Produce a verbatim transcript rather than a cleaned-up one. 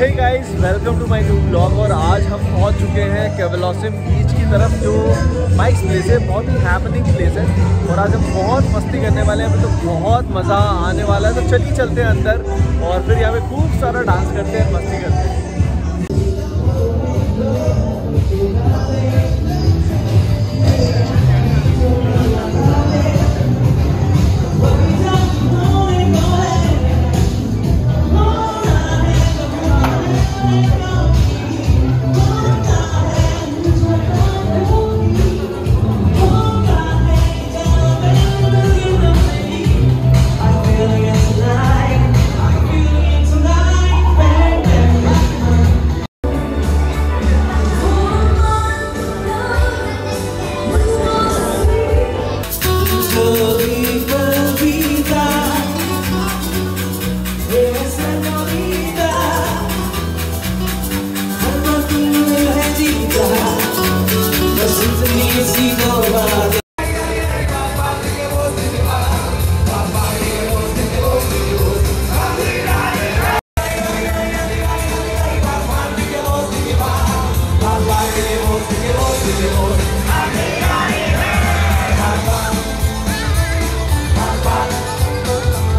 Hey guys, welcome to my new blog. और आज हम पहुंच चुके हैं कैवेलोसिम बीच की तरफ, जो बाइक्स प्लेस है, बहुत ही हैपनिंग प्लेस है। और आज हम बहुत मस्ती करने वाले हैं, तो बहुत मज़ा आने वाला है। तो चलिए चलते हैं अंदर और फिर यहाँ पे खूब सारा डांस करते हैं, मस्ती करते हैं।